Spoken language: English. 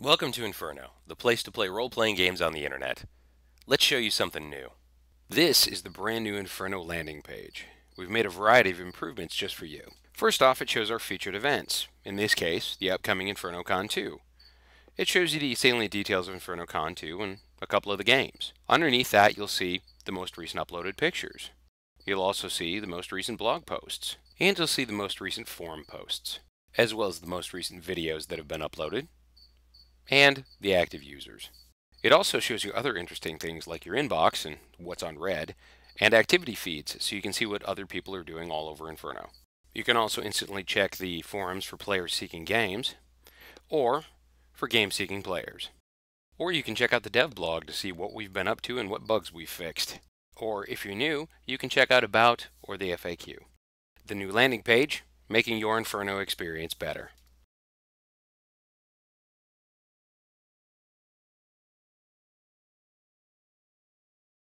Welcome to Infrno, the place to play role-playing games on the internet. Let's show you something new. This is the brand new Infrno landing page. We've made a variety of improvements just for you. First off, it shows our featured events, in this case, the upcoming InfrnoCon 2. It shows you the salient details of InfrnoCon 2 and a couple of the games. Underneath that, you'll see the most recent uploaded pictures. You'll also see the most recent blog posts, and you'll see the most recent forum posts, as well as the most recent videos that have been uploaded, and the active users. It also shows you other interesting things like your inbox and what's on read, and activity feeds so you can see what other people are doing all over Infrno. You can also instantly check the forums for players seeking games, or for game-seeking players. Or you can check out the dev blog to see what we've been up to and what bugs we've fixed. Or if you're new, you can check out About or the FAQ. The new landing page, making your Infrno experience better.